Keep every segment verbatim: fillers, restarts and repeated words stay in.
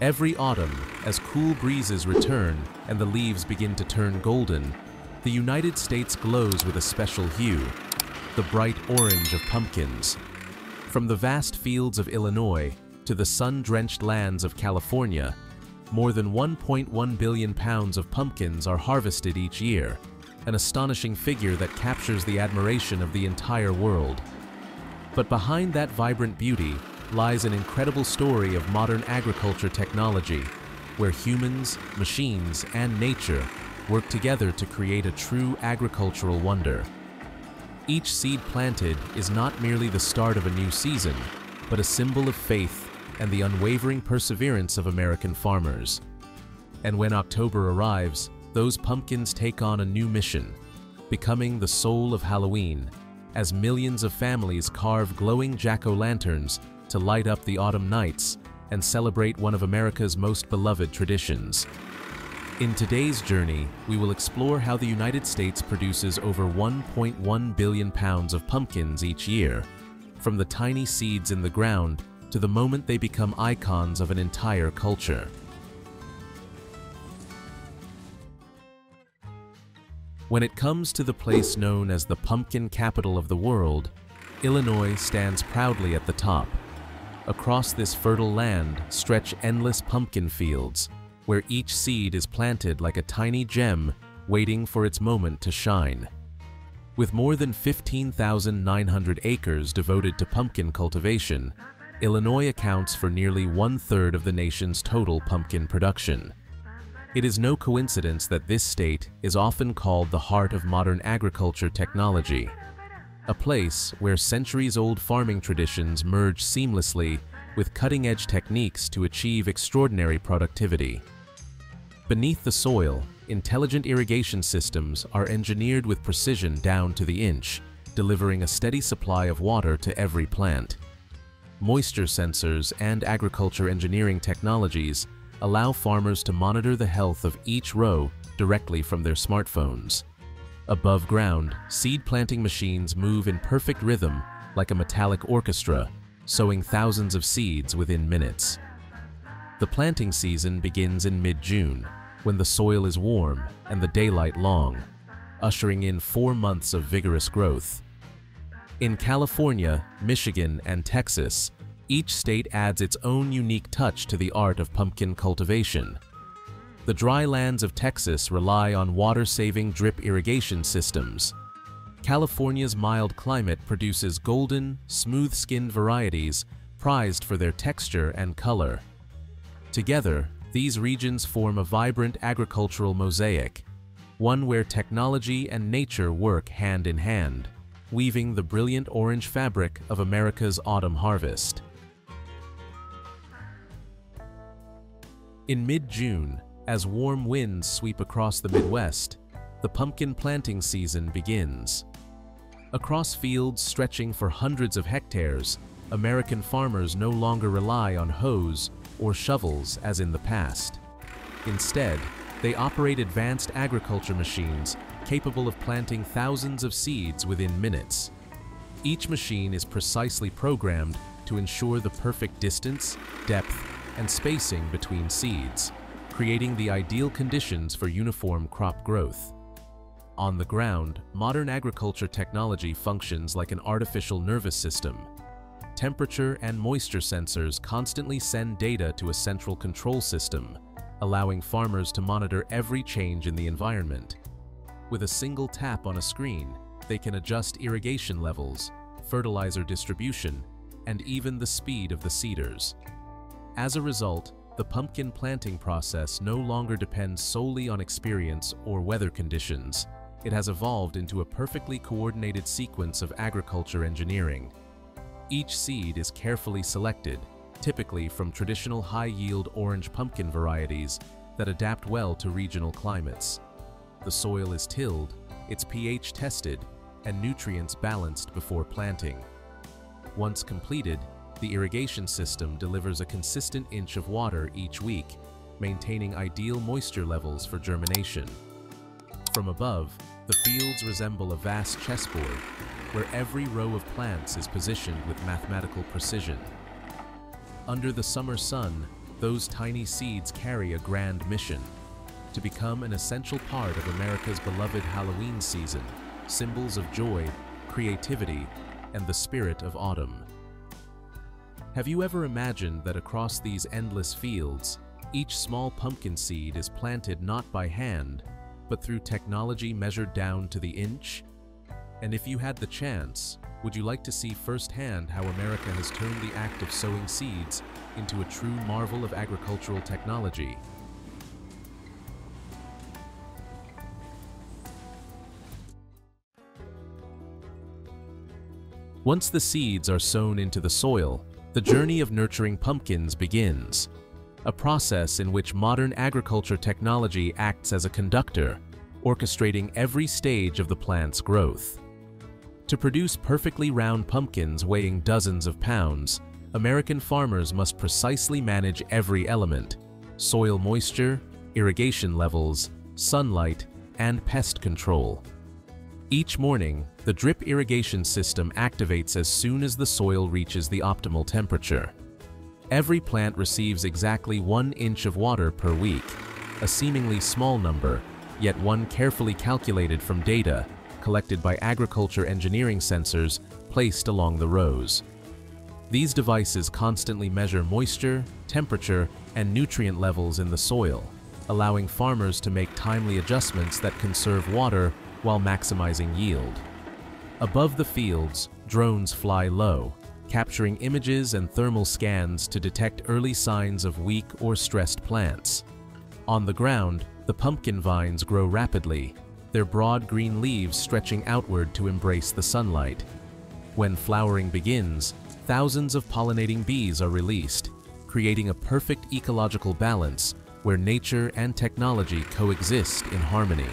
Every autumn, as cool breezes return and the leaves begin to turn golden, the United States glows with a special hue, the bright orange of pumpkins. From the vast fields of Illinois to the sun-drenched lands of California, more than one point one billion pounds of pumpkins are harvested each year, an astonishing figure that captures the admiration of the entire world. But behind that vibrant beauty lies an incredible story of modern agriculture technology, where humans, machines, and nature work together to create a true agricultural wonder. Each seed planted is not merely the start of a new season, but a symbol of faith and the unwavering perseverance of American farmers. And when October arrives, those pumpkins take on a new mission, becoming the soul of Halloween, as millions of families carve glowing jack-o'-lanterns to light up the autumn nights and celebrate one of America's most beloved traditions. In today's journey, we will explore how the United States produces over one point one billion pounds of pumpkins each year, from the tiny seeds in the ground to the moment they become icons of an entire culture. When it comes to the place known as the pumpkin capital of the world, Illinois stands proudly at the top. Across this fertile land stretch endless pumpkin fields, where each seed is planted like a tiny gem waiting for its moment to shine. With more than fifteen thousand nine hundred acres devoted to pumpkin cultivation, Illinois accounts for nearly one-third of the nation's total pumpkin production. It is no coincidence that this state is often called the heart of modern agriculture technology, a place where centuries-old farming traditions merge seamlessly with cutting-edge techniques to achieve extraordinary productivity. Beneath the soil, intelligent irrigation systems are engineered with precision down to the inch, delivering a steady supply of water to every plant. Moisture sensors and agriculture engineering technologies allow farmers to monitor the health of each row directly from their smartphones. Above ground, seed planting machines move in perfect rhythm like a metallic orchestra, sowing thousands of seeds within minutes. The planting season begins in mid-June, when the soil is warm and the daylight long, ushering in four months of vigorous growth. In California, Michigan, and Texas, each state adds its own unique touch to the art of pumpkin cultivation. The dry lands of Texas rely on water-saving drip irrigation systems. California's mild climate produces golden, smooth-skinned varieties prized for their texture and color. Together, these regions form a vibrant agricultural mosaic, one where technology and nature work hand in hand, weaving the brilliant orange fabric of America's autumn harvest. In mid-June, as warm winds sweep across the Midwest, the pumpkin planting season begins. Across fields stretching for hundreds of hectares, American farmers no longer rely on hoes or shovels as in the past. Instead, they operate advanced agriculture machines capable of planting thousands of seeds within minutes. Each machine is precisely programmed to ensure the perfect distance, depth, and spacing between seeds, creating the ideal conditions for uniform crop growth. On the ground, modern agriculture technology functions like an artificial nervous system. Temperature and moisture sensors constantly send data to a central control system, allowing farmers to monitor every change in the environment. With a single tap on a screen, they can adjust irrigation levels, fertilizer distribution, and even the speed of the seeders. As a result, the pumpkin planting process no longer depends solely on experience or weather conditions. It has evolved into a perfectly coordinated sequence of agriculture engineering. Each seed is carefully selected, typically from traditional high-yield orange pumpkin varieties that adapt well to regional climates. The soil is tilled, its pH tested, and nutrients balanced before planting. Once completed, the irrigation system delivers a consistent inch of water each week, maintaining ideal moisture levels for germination. From above, the fields resemble a vast chessboard, where every row of plants is positioned with mathematical precision. Under the summer sun, Those tiny seeds carry a grand mission: to become an essential part of America's beloved Halloween season, symbols of joy, creativity, and the spirit of autumn. Have you ever imagined that across these endless fields, each small pumpkin seed is planted not by hand, but through technology measured down to the inch? And if you had the chance, would you like to see firsthand how America has turned the act of sowing seeds into a true marvel of agricultural technology? Once the seeds are sown into the soil, the journey of nurturing pumpkins begins, a process in which modern agriculture technology acts as a conductor, orchestrating every stage of the plant's growth. To produce perfectly round pumpkins weighing dozens of pounds, American farmers must precisely manage every element: soil moisture, irrigation levels, sunlight, and pest control. Each morning, the drip irrigation system activates as soon as the soil reaches the optimal temperature. Every plant receives exactly one inch of water per week, a seemingly small number, yet one carefully calculated from data collected by agriculture engineering sensors placed along the rows. These devices constantly measure moisture, temperature, and nutrient levels in the soil, allowing farmers to make timely adjustments that conserve water while maximizing yield. Above the fields, drones fly low, capturing images and thermal scans to detect early signs of weak or stressed plants. On the ground, the pumpkin vines grow rapidly, their broad green leaves stretching outward to embrace the sunlight. When flowering begins, thousands of pollinating bees are released, creating a perfect ecological balance where nature and technology coexist in harmony.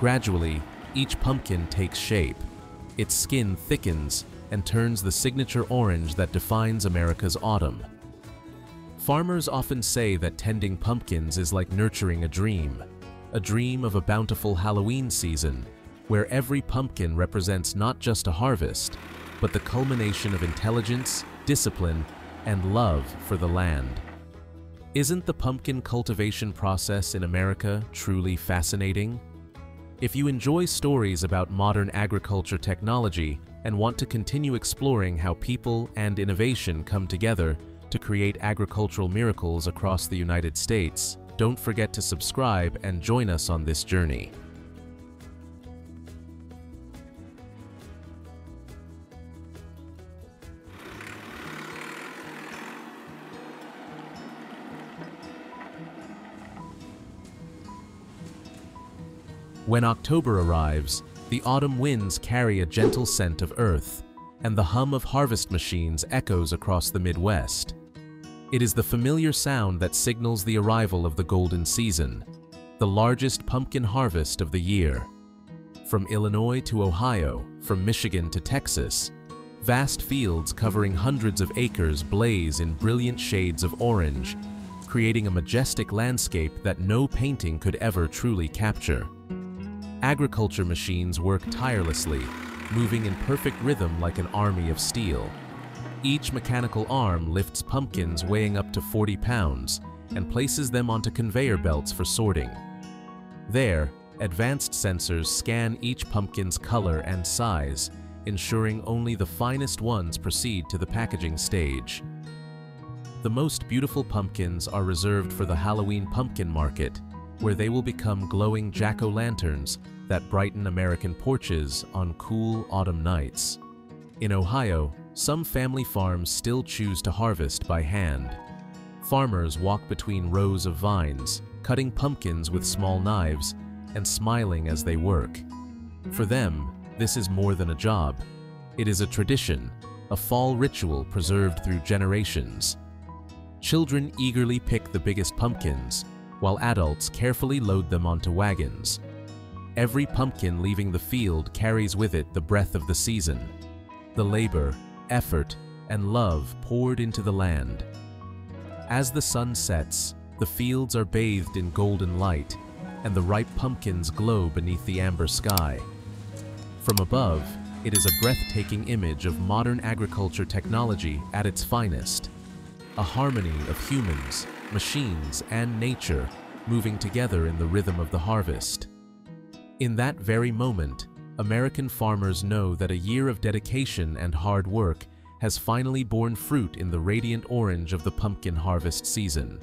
Gradually, each pumpkin takes shape. Its skin thickens and turns the signature orange that defines America's autumn. Farmers often say that tending pumpkins is like nurturing a dream, a dream of a bountiful Halloween season, where every pumpkin represents not just a harvest, but the culmination of intelligence, discipline, and love for the land. Isn't the pumpkin cultivation process in America truly fascinating? If you enjoy stories about modern agriculture technology and want to continue exploring how people and innovation come together to create agricultural miracles across the United States, don't forget to subscribe and join us on this journey. When October arrives, the autumn winds carry a gentle scent of earth, and the hum of harvest machines echoes across the Midwest. It is the familiar sound that signals the arrival of the golden season, the largest pumpkin harvest of the year. From Illinois to Ohio, from Michigan to Texas, vast fields covering hundreds of acres blaze in brilliant shades of orange, creating a majestic landscape that no painting could ever truly capture. Agriculture machines work tirelessly, moving in perfect rhythm like an army of steel. Each mechanical arm lifts pumpkins weighing up to forty pounds and places them onto conveyor belts for sorting. There, advanced sensors scan each pumpkin's color and size, ensuring only the finest ones proceed to the packaging stage. The most beautiful pumpkins are reserved for the Halloween pumpkin market, where they will become glowing jack-o'-lanterns that brighten American porches on cool autumn nights. In Ohio, some family farms still choose to harvest by hand. Farmers walk between rows of vines, cutting pumpkins with small knives and smiling as they work. For them, this is more than a job. It is a tradition, a fall ritual preserved through generations. Children eagerly pick the biggest pumpkins, while adults carefully load them onto wagons. Every pumpkin leaving the field carries with it the breath of the season, the labor, effort, and love poured into the land. As the sun sets, the fields are bathed in golden light, and the ripe pumpkins glow beneath the amber sky. From above, it is a breathtaking image of modern agriculture technology at its finest. a harmony of humans, machines, and nature moving together in the rhythm of the harvest. In that very moment, American farmers know that a year of dedication and hard work has finally borne fruit in the radiant orange of the pumpkin harvest season.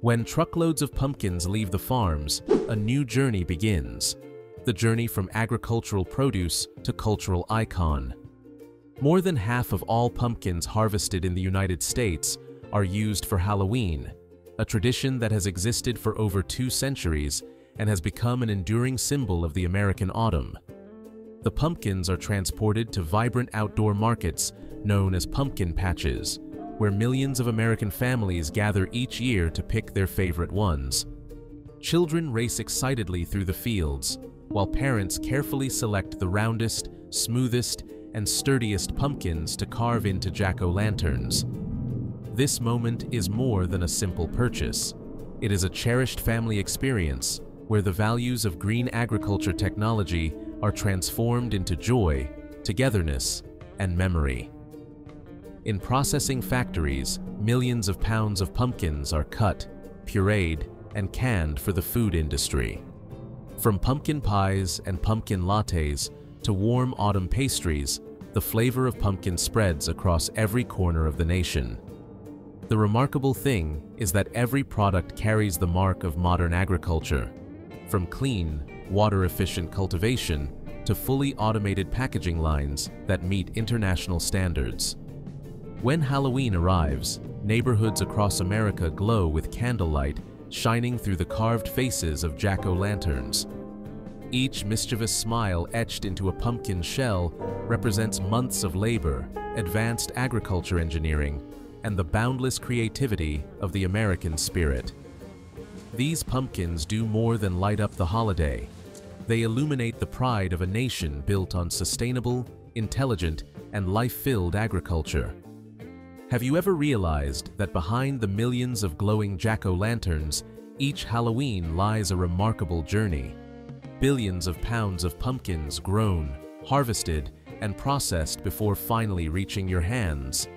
When truckloads of pumpkins leave the farms, a new journey begins. The journey from agricultural produce to cultural icon. More than half of all pumpkins harvested in the United States are used for Halloween, a tradition that has existed for over two centuries and has become an enduring symbol of the American autumn. The pumpkins are transported to vibrant outdoor markets known as pumpkin patches, where millions of American families gather each year to pick their favorite ones. Children race excitedly through the fields, while parents carefully select the roundest, smoothest, and sturdiest pumpkins to carve into jack-o'-lanterns. This moment is more than a simple purchase. It is a cherished family experience where the values of green agriculture technology are transformed into joy, togetherness, and memory. In processing factories, millions of pounds of pumpkins are cut, pureed, and canned for the food industry. From pumpkin pies and pumpkin lattes to warm autumn pastries, the flavor of pumpkin spreads across every corner of the nation. The remarkable thing is that every product carries the mark of modern agriculture, from clean, water-efficient cultivation to fully automated packaging lines that meet international standards. When Halloween arrives, neighborhoods across America glow with candlelight shining through the carved faces of jack-o'-lanterns. Each mischievous smile etched into a pumpkin shell represents months of labor, advanced agriculture engineering, and the boundless creativity of the American spirit. These pumpkins do more than light up the holiday. They illuminate the pride of a nation built on sustainable, intelligent, and life-filled agriculture. Have you ever realized that behind the millions of glowing jack-o'-lanterns, each Halloween lies a remarkable journey? Billions of pounds of pumpkins grown, harvested, and processed before finally reaching your hands.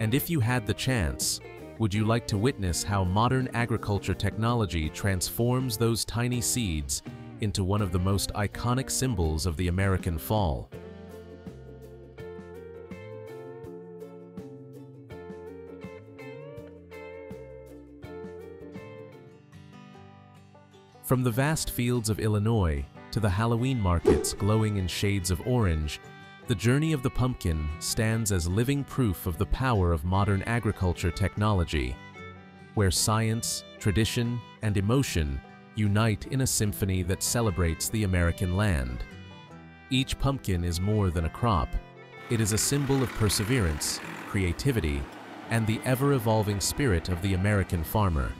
And if you had the chance, would you like to witness how modern agriculture technology transforms those tiny seeds into one of the most iconic symbols of the American fall? From the vast fields of Illinois to the Halloween markets glowing in shades of orange, the journey of the pumpkin stands as living proof of the power of modern agriculture technology, where science, tradition, and emotion unite in a symphony that celebrates the American land. Each pumpkin is more than a crop. It is a symbol of perseverance, creativity, and the ever-evolving spirit of the American farmer.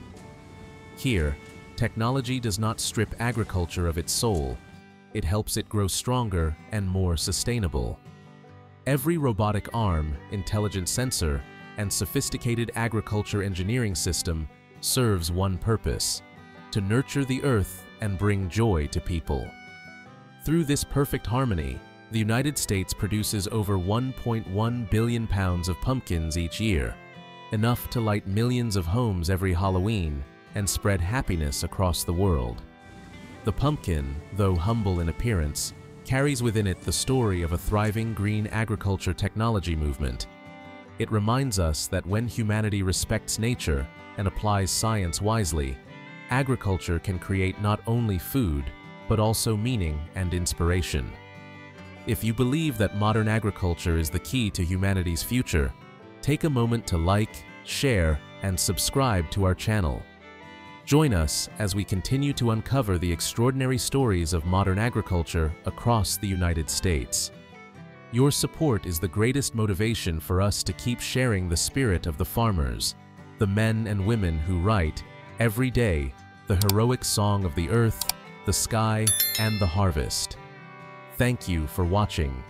Here, technology does not strip agriculture of its soul. It helps it grow stronger and more sustainable. Every robotic arm, intelligent sensor, and sophisticated agriculture engineering system serves one purpose: to nurture the earth and bring joy to people. Through this perfect harmony, the United States produces over one point one billion pounds of pumpkins each year, enough to light millions of homes every Halloween and spread happiness across the world. The pumpkin, though humble in appearance, carries within it the story of a thriving green agriculture technology movement. It reminds us that when humanity respects nature and applies science wisely, agriculture can create not only food, but also meaning and inspiration. If you believe that modern agriculture is the key to humanity's future, take a moment to like, share, and subscribe to our channel. Join us as we continue to uncover the extraordinary stories of modern agriculture across the United States. Your support is the greatest motivation for us to keep sharing the spirit of the farmers, the men and women who write, every day, the heroic song of the earth, the sky, and the harvest. Thank you for watching.